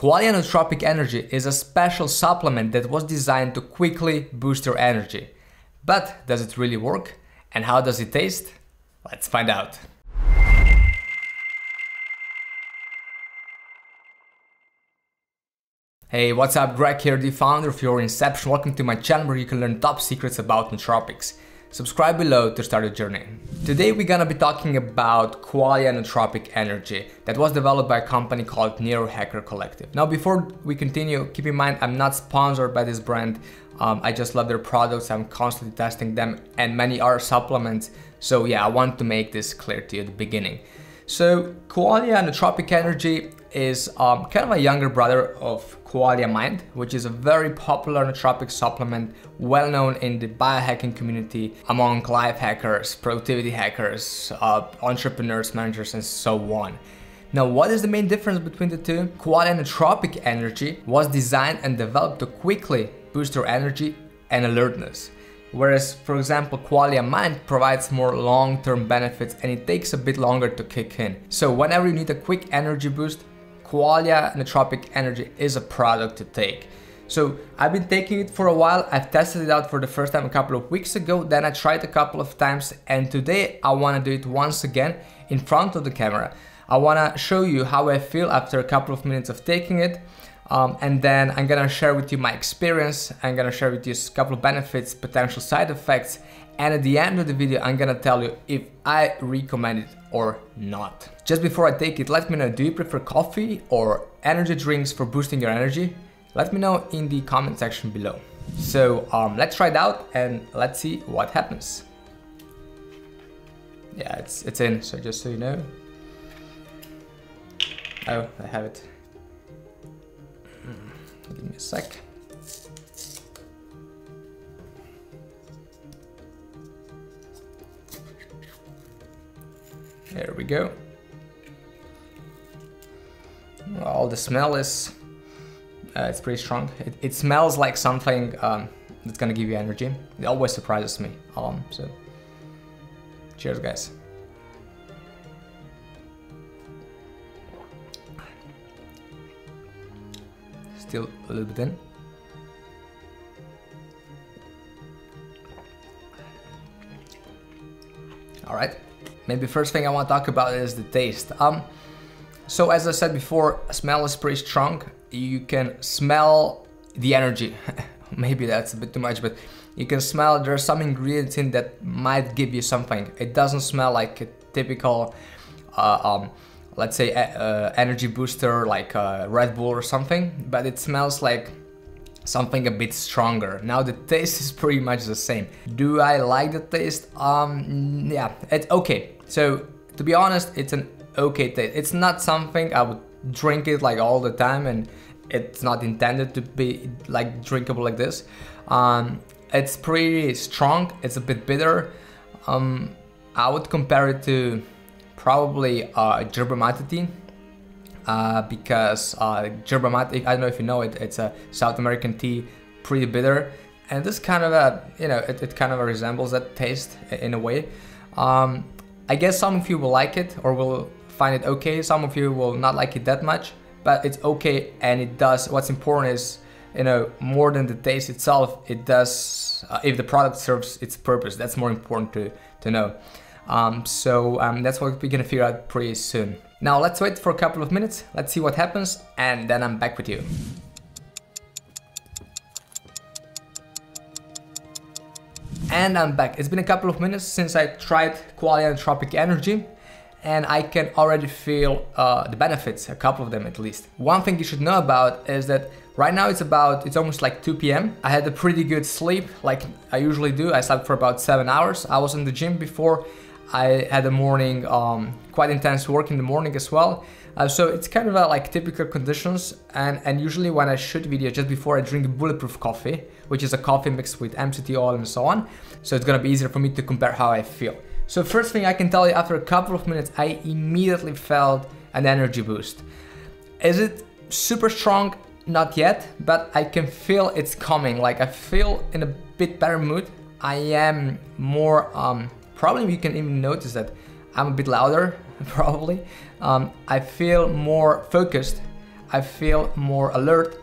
Qualia Nootropic Energy is a special supplement that was designed to quickly boost your energy. But does it really work? And how does it taste? Let's find out. Hey, what's up? Greg here, the founder of Your Inception. Welcome to my channel where you can learn top secrets about nootropics. Subscribe below to start your journey. Today we're gonna be talking about Qualia Nootropic Energy that was developed by a company called Neurohacker Collective. Now before we continue, keep in mind I'm not sponsored by this brand. I just love their products, I'm constantly testing them and many are supplements. So yeah, I want to make this clear to you at the beginning. So Qualia Nootropic Energy is kind of a younger brother of Qualia Mind, which is a very popular nootropic supplement, well known in the biohacking community among life hackers, productivity hackers, entrepreneurs, managers, and so on. Now, what is the main difference between the two? Qualia Nootropic Energy was designed and developed to quickly boost your energy and alertness. Whereas, for example, Qualia Mind provides more long-term benefits and it takes a bit longer to kick in. So whenever you need a quick energy boost, Qualia Nootropic Energy is a product to take. So I've been taking it for a while. I've tested it out for the first time a couple of weeks ago, then I tried a couple of times, and today I want to do it once again in front of the camera. I want to show you how I feel after a couple of minutes of taking it, and then I'm gonna share with you my experience. I'm gonna share with you a couple of benefits, potential side effects, and at the end of the video I'm gonna tell you if I recommend it or not. Just before I take it, let me know, do you prefer coffee or energy drinks for boosting your energy? Let me know in the comment section below. So let's try it out and let's see what happens. Yeah, it's in, so just so you know. Oh, I have it. Give me a sec. There we go. Well, the smell is it's pretty strong. It smells like something that's gonna give you energy. It always surprises me. So cheers, guys. Still a little bit in. All right. Maybe first thing I want to talk about is the taste. So as I said before, smell is pretty strong. You can smell the energy. Maybe that's a bit too much, but you can smell there's some ingredients in that might give you something. It doesn't smell like a typical, let's say energy booster like Red Bull or something, but it smells like something a bit stronger. Now the taste is pretty much the same. Do I like the taste? Yeah, it's okay. So to be honest, it's an okay taste. It's not something I would drink it like all the time, and it's not intended to be like drinkable like this. It's pretty strong. It's a bit bitter. I would compare it to probably gerbamatite, because gerbamatite, I don't know if you know it, it's a South American tea, pretty bitter, and this kind of a, you know, it kind of resembles that taste in a way. I guess some of you will like it or will find it okay, some of you will not like it that much, but it's okay, and it does, what's important is, you know, more than the taste itself, it does, if the product serves its purpose, that's more important to know. That's what we're gonna figure out pretty soon. Now let's wait for a couple of minutes, let's see what happens, and then I'm back with you. And I'm back. It's been a couple of minutes since I tried Qualia Nootropic Energy, and I can already feel the benefits, a couple of them at least. One thing you should know about is that right now it's almost like 2 p.m. I had a pretty good sleep, like I usually do. I slept for about 7 hours. I was in the gym before. I had a morning, quite intense work in the morning as well. So it's kind of like typical conditions, and usually when I shoot video just before, I drink bulletproof coffee, which is a coffee mixed with MCT oil and so on. So it's gonna be easier for me to compare how I feel. So first thing I can tell you, after a couple of minutes, I immediately felt an energy boost. Is it super strong? Not yet, but I can feel it's coming. Like I feel in a bit better mood. I am more, probably you can even notice that I'm a bit louder, probably. I feel more focused. I feel more alert.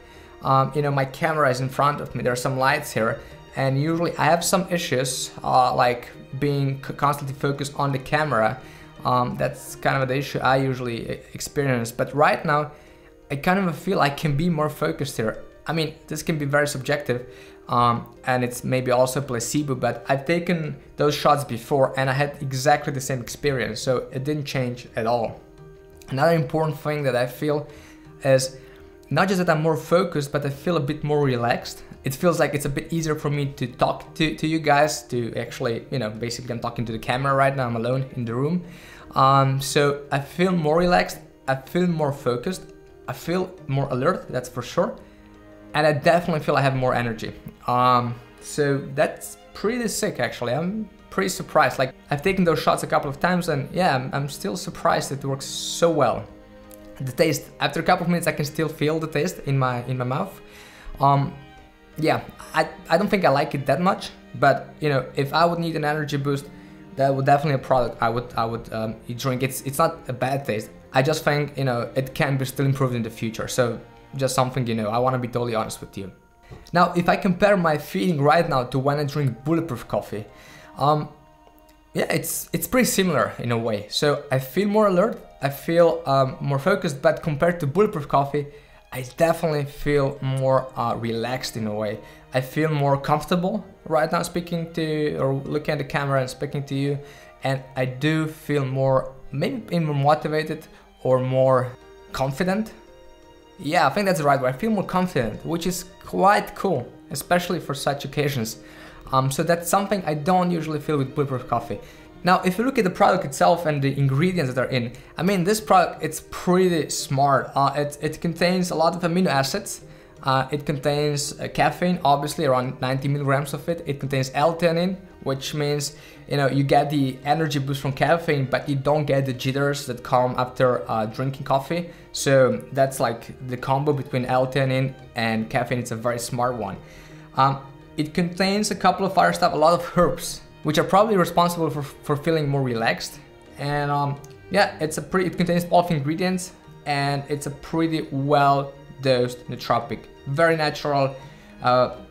You know, my camera is in front of me, there are some lights here, and usually I have some issues like being constantly focused on the camera. That's kind of the issue I usually experience, but right now I kind of feel I can be more focused here. I mean, this can be very subjective, and it's maybe also placebo, but I've taken those shots before and I had exactly the same experience, so it didn't change at all. Another important thing that I feel is not just that I'm more focused, but I feel a bit more relaxed. It feels like it's a bit easier for me to talk to you guys, to actually, you know, basically I'm talking to the camera right now, I'm alone in the room. So I feel more relaxed, I feel more focused, I feel more alert, that's for sure. And I definitely feel I have more energy. So that's pretty sick actually. I'm pretty surprised. Like, I've taken those shots a couple of times and yeah, I'm still surprised it works so well. The taste, after a couple of minutes I can still feel the taste in my mouth. Yeah, I don't think I like it that much, but you know, if I would need an energy boost, that would definitely a product I would drink. It's not a bad taste. I just think, you know, it can be still improved in the future. So just something, you know, I want to be totally honest with you. Now, if I compare my feeling right now to when I drink bulletproof coffee, yeah, it's pretty similar in a way. So I feel more alert, I feel more focused, but compared to bulletproof coffee, I definitely feel more relaxed in a way. I feel more comfortable right now speaking to or looking at the camera and speaking to you, and I do feel more, maybe more motivated or more confident. Yeah, I think that's the right word. I feel more confident, which is quite cool, especially for such occasions. So that's something I don't usually feel with bulletproof coffee. Now, if you look at the product itself and the ingredients that are in, I mean, this product, it's pretty smart. It contains a lot of amino acids. It contains caffeine, obviously around 90 milligrams of it. It contains L-theanine, which means, you know, you get the energy boost from caffeine, but you don't get the jitters that come after drinking coffee. So that's like the combo between L-theanine and caffeine. It's a very smart one. It contains a couple of other stuff, a lot of herbs, which are probably responsible for feeling more relaxed. And yeah, it contains all the ingredients, and it's a pretty well dosed nootropic. Very natural,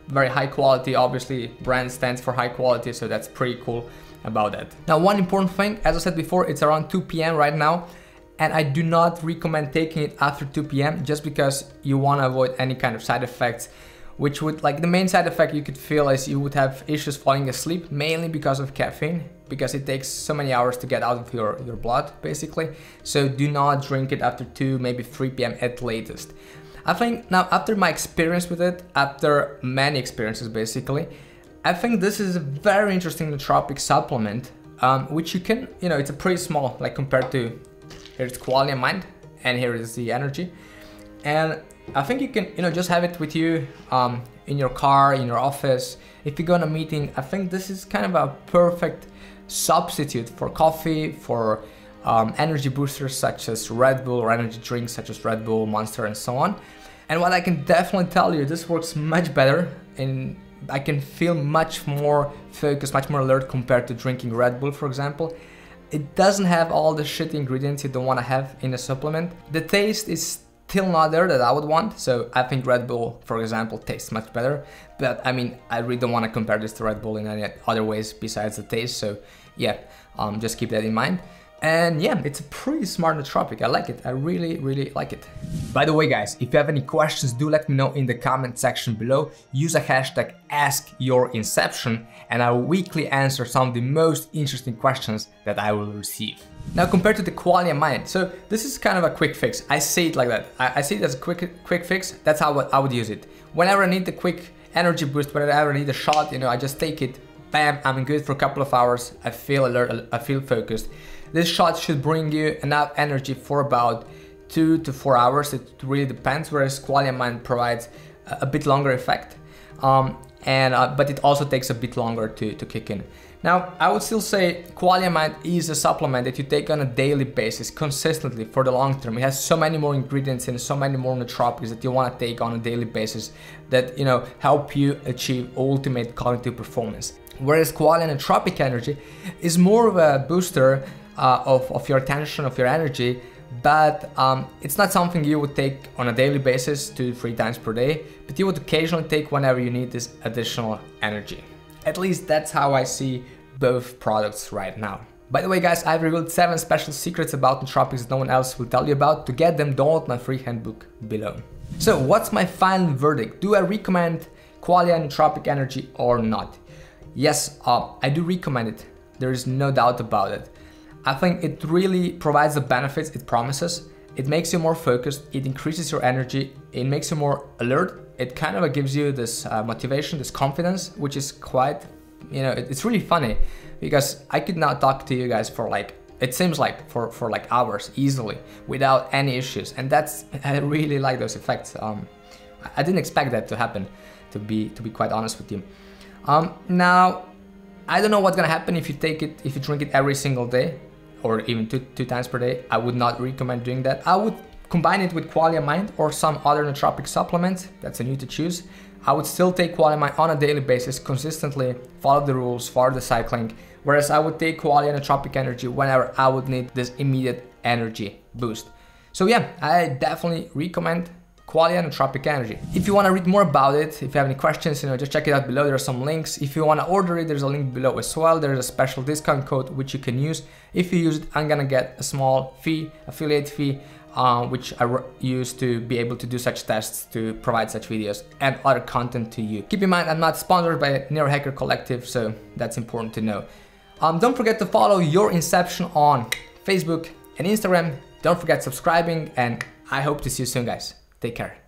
very high quality. Obviously, brand stands for high quality, so that's pretty cool about that. Now, one important thing, as I said before, it's around 2 p.m. right now, and I do not recommend taking it after 2 p.m. just because you want to avoid any kind of side effects, which would, like, the main side effect you could feel is you would have issues falling asleep, mainly because of caffeine, because it takes so many hours to get out of your blood, basically. So do not drink it after 2, maybe 3 p.m. at latest. I think now, after my experience with it, after many experiences basically, I think this is a very interesting nootropic supplement, which you can, you know, it's a pretty small, like compared to, here's Qualia Mind and here is the energy. And I think you can, you know, just have it with you in your car, in your office. If you go on a meeting, I think this is kind of a perfect substitute for coffee, for energy boosters such as Red Bull, or energy drinks such as Red Bull, Monster, and so on. And what I can definitely tell you, this works much better, and I can feel much more focused, much more alert compared to drinking Red Bull, for example. It doesn't have all the shitty ingredients you don't want to have in a supplement. The taste is still not there that I would want, so I think Red Bull, for example, tastes much better, but I mean, I really don't want to compare this to Red Bull in any other ways besides the taste, so yeah, just keep that in mind. And yeah, it's a pretty smart nootropic. I like it. I really, really like it. By the way, guys, if you have any questions, do let me know in the comment section below. Use a hashtag #AskYourInception, and I will weekly answer some of the most interesting questions that I will receive. Now, compared to the Qualia Mind, so this is kind of a quick fix. I see it like that. I see it as a quick fix. That's how I would use it. Whenever I need the quick energy boost, whenever I need a shot, you know, I just take it. Bam, I'm good for a couple of hours. I feel alert, I feel focused. This shot should bring you enough energy for about 2 to 4 hours. It really depends, whereas Qualia Mind provides a bit longer effect. But it also takes a bit longer to kick in. Now, I would still say Qualia Mind is a supplement that you take on a daily basis, consistently for the long term. It has so many more ingredients and so many more nootropics that you want to take on a daily basis that, you know, help you achieve ultimate cognitive performance. Whereas Qualia Nootropic Energy is more of a booster of your attention, of your energy, but it's not something you would take on a daily basis 2 to 3 times per day, but you would occasionally take whenever you need this additional energy. At least that's how I see both products right now. By the way guys, I've revealed 7 special secrets about nootropics that no one else will tell you about. To get them, download my free handbook below. So what's my final verdict? Do I recommend Qualia Nootropic Energy or not? Yes, I do recommend it. There is no doubt about it. I think it really provides the benefits it promises. It makes you more focused, it increases your energy, it makes you more alert. It kind of gives you this motivation, this confidence, which is quite, you know, it's really funny. Because I could not talk to you guys for like, it seems like for like hours easily without any issues. And that's, I really like those effects. I didn't expect that to happen, to be quite honest with you. Now, I don't know what's gonna happen if you take it, if you drink it every single day or even two times per day. I would not recommend doing that. I would combine it with Qualia Mind or some other nootropic supplement. That's a new to choose. I would still take Qualia Mind on a daily basis, consistently follow the rules, follow the cycling, whereas I would take Qualia Nootropic Energy whenever I would need this immediate energy boost. So yeah, I definitely recommend Qualia Nootropic Energy. If you want to read more about it, if you have any questions, you know, just check it out below. There are some links. If you want to order it, there's a link below as well. There's a special discount code which you can use. If you use it, I'm gonna get a small fee, affiliate fee, which I use to be able to do such tests, to provide such videos and other content to you. Keep in mind, I'm not sponsored by Neurohacker Collective, so that's important to know. Don't forget to follow Your Inception on Facebook and Instagram. Don't forget subscribing, and I hope to see you soon, guys. Take care.